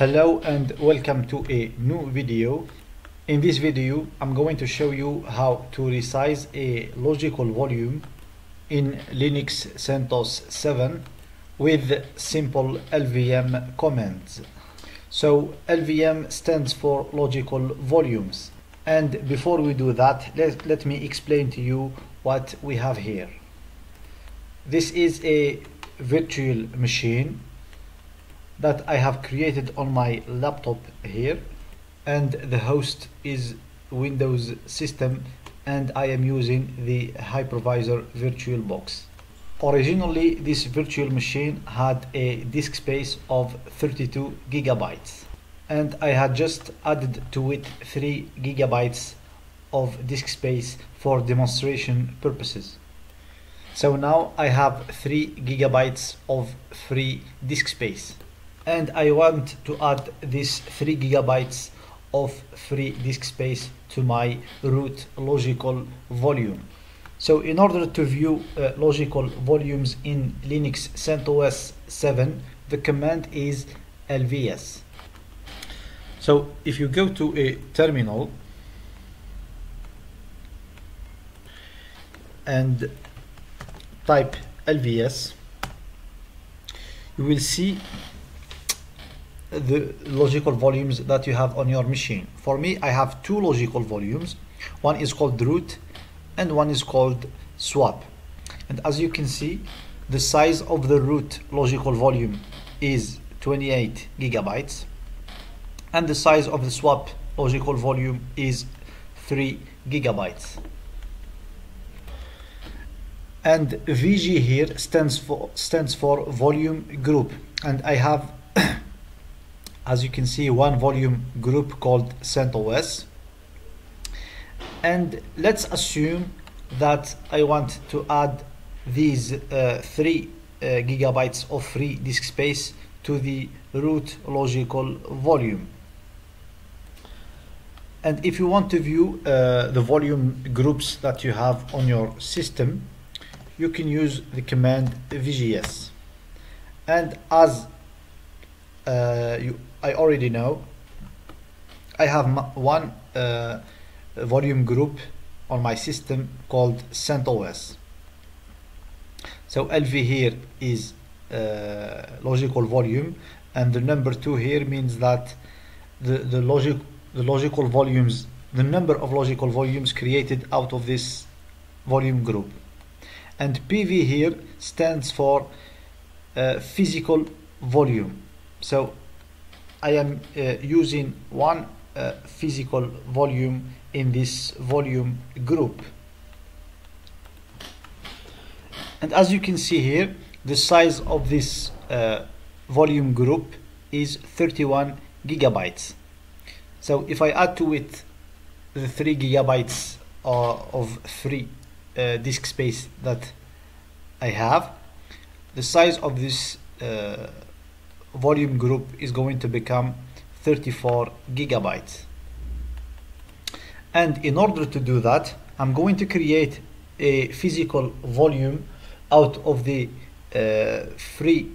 Hello and welcome to a new video. In this video I'm going to show you how to resize a logical volume in Linux CentOS 7 with simple LVM commands. So LVM stands for logical volumes, and before we do that, let me explain to you what we have here. This is a virtual machine that I have created on my laptop here, and the host is Windows system, and I am using the hypervisor VirtualBox. Originally this virtual machine had a disk space of 32 gigabytes, and I had just added to it 3 gigabytes of disk space for demonstration purposes. So now I have 3 gigabytes of free disk space, and I want to add this 3 gigabytes of free disk space to my root logical volume. So in order to view logical volumes in Linux CentOS 7, the command is LVS. So if you go to a terminal and type LVS, you will see the logical volumes that you have on your machine. For me, I have 2 logical volumes. One is called root and one is called swap. And as you can see, the size of the root logical volume is 28 gigabytes, and the size of the swap logical volume is 3 gigabytes. And VG here stands for volume group, and I have as you can see, one volume group called CentOS. And let's assume that I want to add these 3 gigabytes of free disk space to the root logical volume. And if you want to view the volume groups that you have on your system, you can use the command VGS. And as I already know, I have one volume group on my system called CentOS. So LV here is logical volume, and the number 2 here means that the number of logical volumes created out of this volume group. And PV here stands for physical volume. So I am using one physical volume in this volume group. And as you can see here, the size of this volume group is 31 gigabytes. So if I add to it the 3 gigabytes of free disk space that I have, the size of this volume group is going to become 34 gigabytes. And in order to do that, I'm going to create a physical volume out of the free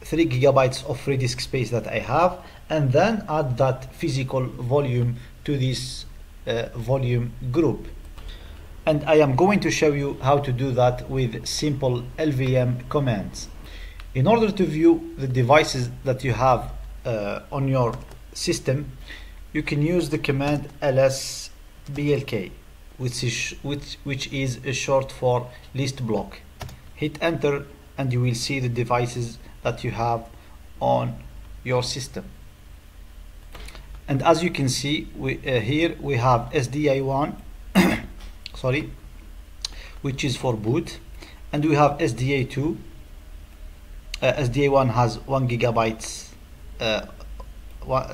3 gigabytes of free disk space that I have, and then add that physical volume to this volume group. And I am going to show you how to do that with simple LVM commands. In order to view the devices that you have on your system, you can use the command lsblk, which is a short for list block. Hit enter and you will see the devices that you have on your system. And as you can see, here we have SDI1 sorry, which is for boot, and we have SDI2. SDA1 has 1 gigabyte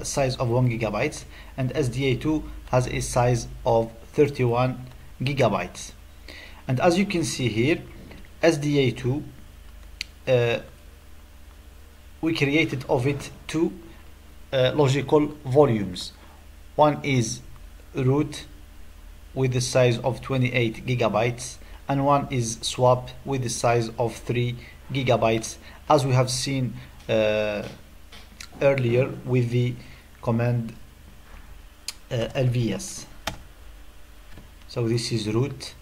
size of 1 gigabyte, and SDA2 has a size of 31 gigabytes. And as you can see here, SDA2 we created of it 2 logical volumes. One is root with the size of 28 gigabytes, and one is swap with the size of 3 gigabytes, as we have seen earlier with the command LVS. So this is root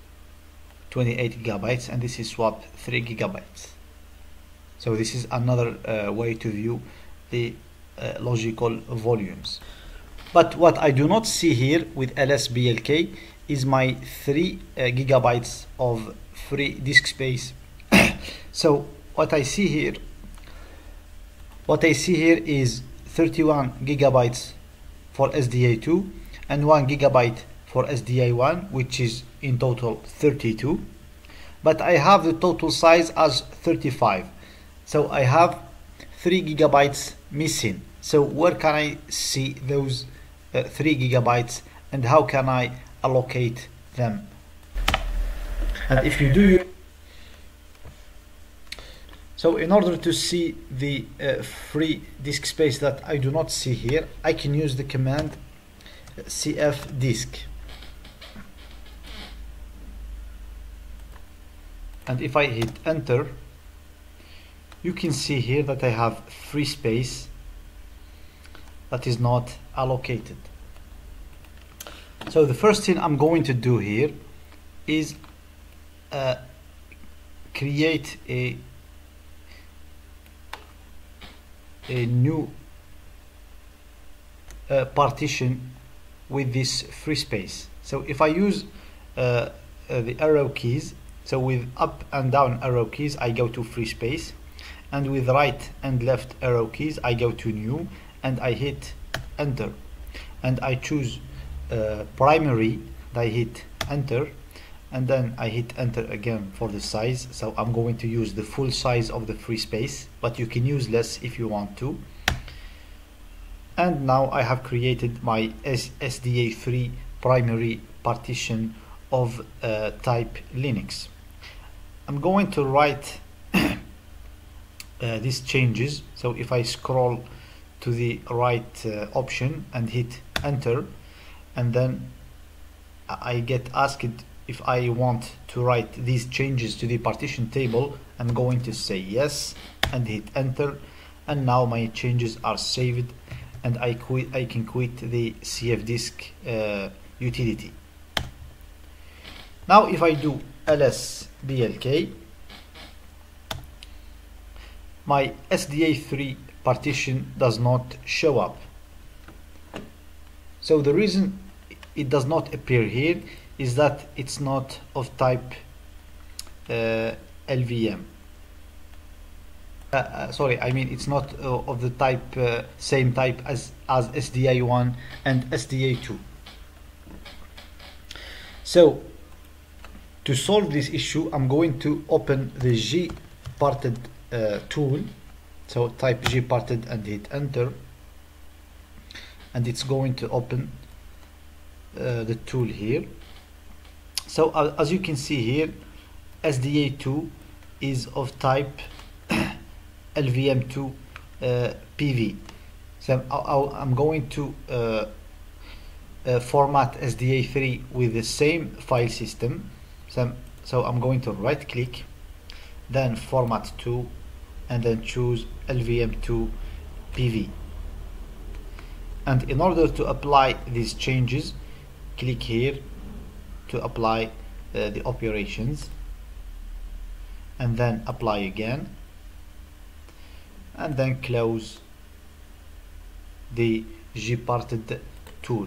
28 gigabytes and this is swap 3 gigabytes. So this is another way to view the logical volumes. But what I do not see here with lsblk is my 3 gigabytes of free disk space. So what I see here is 31 gigabytes for SDA2 and 1 gigabyte for SDA1, which is in total 32, but I have the total size as 35. So I have 3 gigabytes missing. So where can I see those 3 gigabytes and how can I allocate them? And if you do, so in order to see the free disk space that I do not see here, I can use the command CFDisk. And if I hit enter, you can see here that I have free space that is not allocated. So the first thing I'm going to do here is create a new partition with this free space. So if I use the arrow keys, so with up and down arrow keys I go to free space, and with right and left arrow keys I go to new, and I hit enter, and I choose primary, and I hit enter, and then I hit enter again for the size. So I'm going to use the full size of the free space, but you can use less if you want to. And now I have created my SDA3 primary partition of type Linux. I'm going to write these changes. So if I scroll to the right option and hit enter, and then I get asked if I want to write these changes to the partition table. I'm going to say yes and hit enter, and now my changes are saved, and I can quit the CFDisk utility. Now if I do lsblk, my SDA3 partition does not show up. So the reason it does not appear here is that it's not of type LVM. Sorry, I mean it's not of the type same type as SDA1 and SDA2. So to solve this issue, I'm going to open the GParted tool. So type GParted and hit enter, and it's going to open the tool here. So as you can see here, SDA2 is of type LVM2 PV. So I'm going to format SDA3 with the same file system. So I'm going to right click, then format to, and then choose LVM2 PV. And in order to apply these changes, click here to apply the operations, and then apply again, and then close the GParted tool.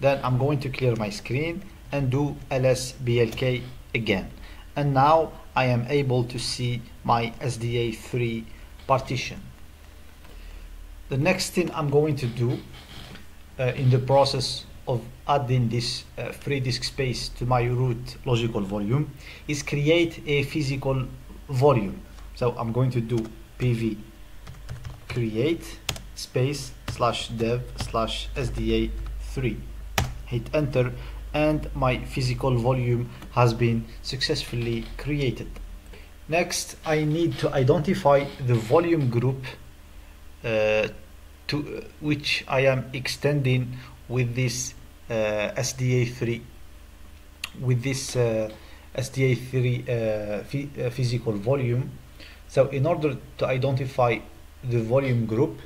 Then I'm going to clear my screen and do lsblk again, and now I am able to see my SDA3 partition. The next thing I'm going to do in the process of adding this free disk space to my root logical volume is create a physical volume. So I'm going to do PV create space /dev/SDA3, hit enter, and my physical volume has been successfully created. Next, I need to identify the volume group to which I am extending with this SDA3 physical volume. So in order to identify the volume group,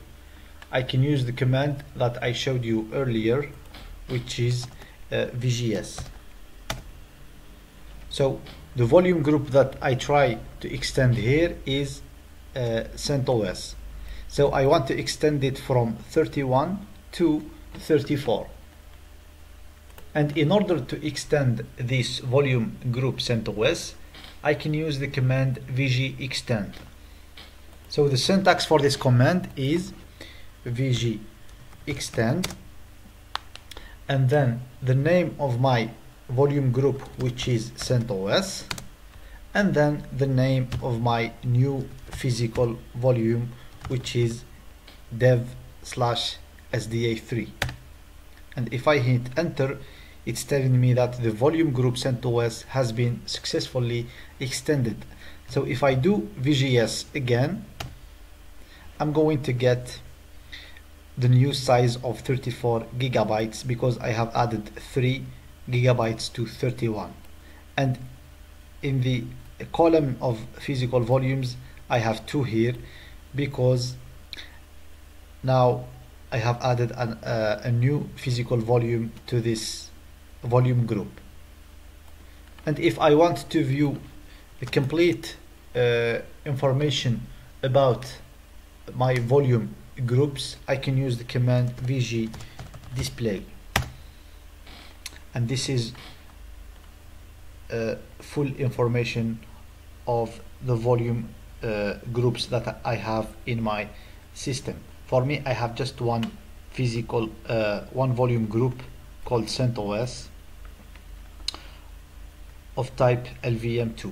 I can use the command that I showed you earlier, which is VGS. So the volume group that I try to extend here is CentOS. So I want to extend it from 31 to 34. And in order to extend this volume group CentOS, I can use the command VGExtend. So the syntax for this command is VGExtend, and then the name of my volume group, which is CentOS, and then the name of my new physical volume, which is dev/sda3. And if I hit enter, it's telling me that the volume group CentOS has been successfully extended. So if I do VGS again, I'm going to get the new size of 34 GB, because I have added 3 GB to 31. And in the column of physical volumes, I have 2 here, because now I have added a new physical volume to this volume group. And if I want to view the complete information about my volume groups, I can use the command VG display, and this is full information of the volume groups that I have in my system. For me, I have just one physical one volume group called CentOS of type LVM2,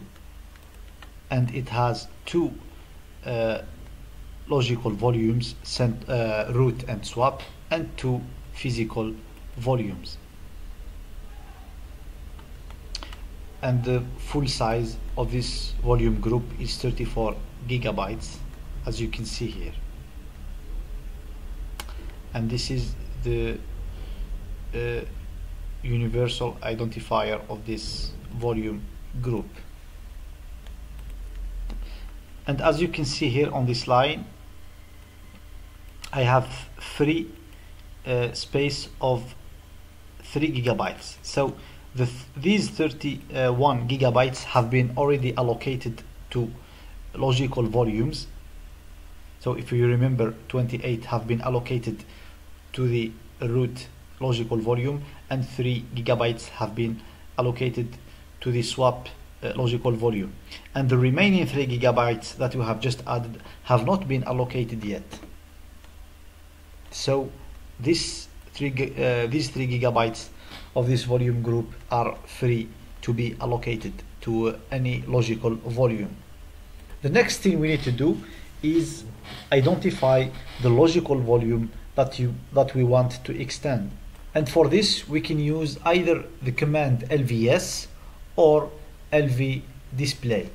and it has 2 logical volumes, root and swap, and 2 physical volumes. And the full size of this volume group is 34 GB, as you can see here. And this is the universal identifier of this volume group. And as you can see here on this line, I have free space of 3 GB. So these 31 GB have been already allocated to logical volumes. So if you remember, 28 have been allocated to the root logical volume, and 3 GB have been allocated to the swap logical volume. And the remaining 3 GB that you have just added have not been allocated yet. So these 3 GB of this volume group are free to be allocated to any logical volume. The next thing we need to do is identify the logical volume that we want to extend. And for this, we can use either the command LVS or LVDisplay.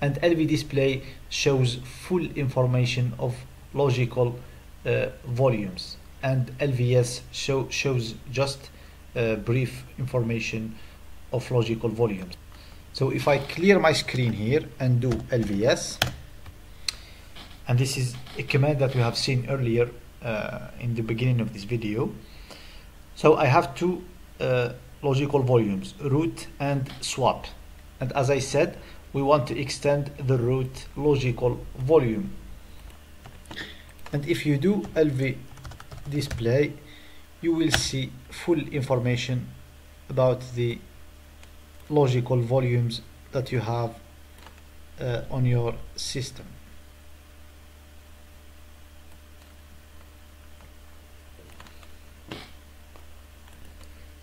And LVDisplay shows full information of logical volumes, and LVS shows just brief information of logical volumes. So if I clear my screen here and do LVS, and this is a command that we have seen earlier in the beginning of this video. So I have 2 logical volumes, root and swap. And as I said, we want to extend the root logical volume. And if you do LVDisplay, you will see full information about the logical volumes that you have on your system.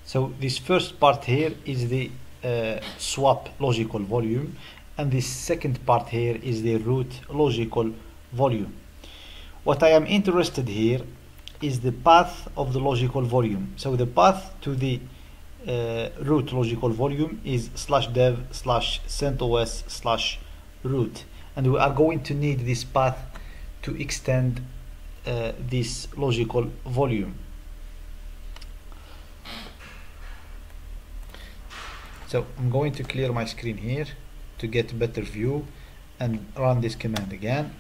So this first part here is the swap logical volume, and this second part here is the root logical volume. What I am interested here is the path of the logical volume. So the path to the root logical volume is /dev/CentOS/root, and we are going to need this path to extend this logical volume. So I'm going to clear my screen here to get a better view and run this command again.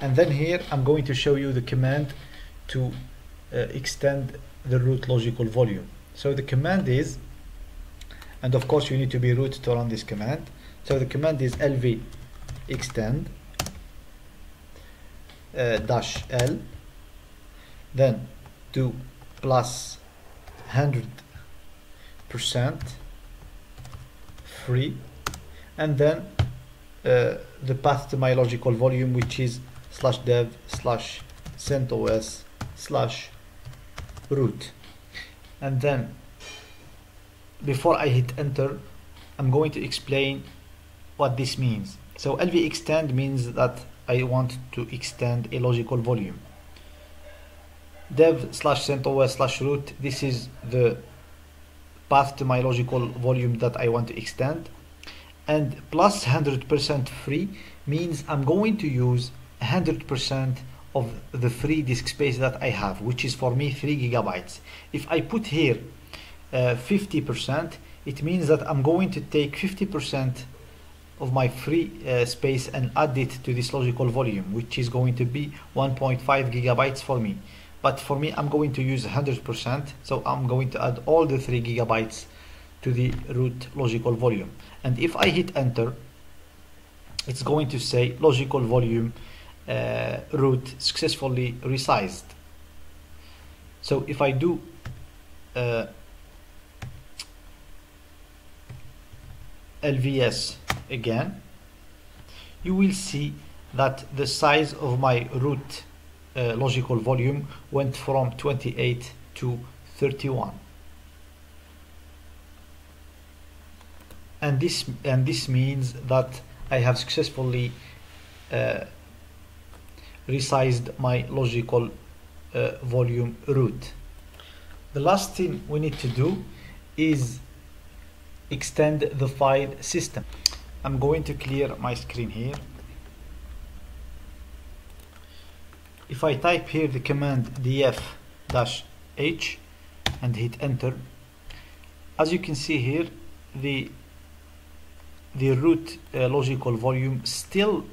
And then here I'm going to show you the command to extend the root logical volume. So the command is, and of course you need to be root to run this command. So the command is lvextend -l, then do plus 100% free, and then the path to my logical volume, which is /dev/CentOS/root. And then before I hit enter, I'm going to explain what this means. So lvextend means that I want to extend a logical volume. Dev/CentOS/root, this is the path to my logical volume that I want to extend. And plus 100% free means I'm going to use 100% of the free disk space that I have, which is for me 3 GB. If I put here 50%, it means that I'm going to take 50% of my free space and add it to this logical volume, which is going to be 1.5 GB for me. But for me, I'm going to use 100%, so I'm going to add all the 3 GB to the root logical volume. And if I hit enter, it's going to say logical volume root successfully resized. So if I do LVS again, you will see that the size of my root logical volume went from 28 to 31. And this means that I have successfully resized my logical volume root. The last thing we need to do is extend the file system. I'm going to clear my screen here. If I type here the command df-h and hit enter, as you can see here, the root logical volume still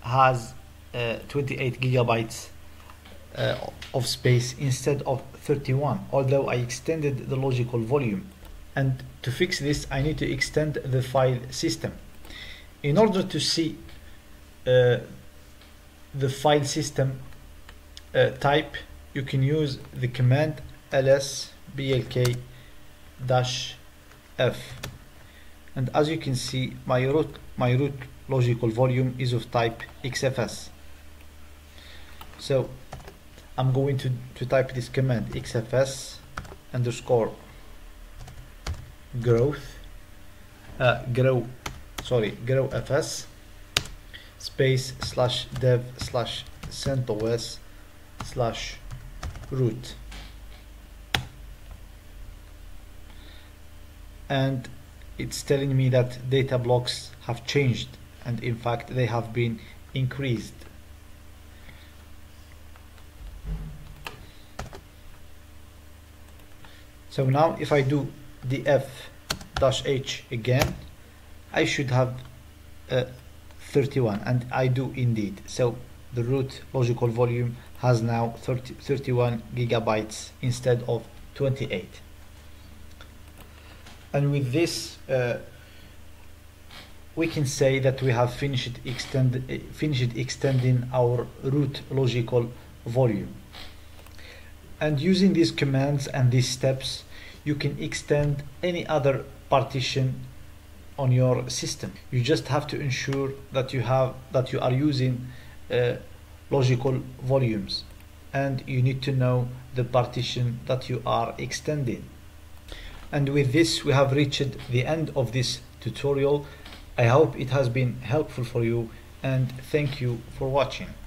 has 28 GB of space instead of 31, although I extended the logical volume. And to fix this, I need to extend the file system. In order to see the file system type, you can use the command lsblk -f. And as you can see, my root logical volume is of type XFS. So I'm going to type this command XFS_growfs space /dev/CentOS/root. And it's telling me that data blocks have changed, and in fact they have been increased. So now if I do df-h again, I should have 31, and I do indeed. So the root logical volume has now 31 GB instead of 28. And with this, we can say that we have finished extending our root logical volume. And using these commands and these steps, you can extend any other partition on your system. You just have to ensure that you are using logical volumes, and you need to know the partition that you are extending. And with this, we have reached the end of this tutorial. I hope it has been helpful for you, and thank you for watching.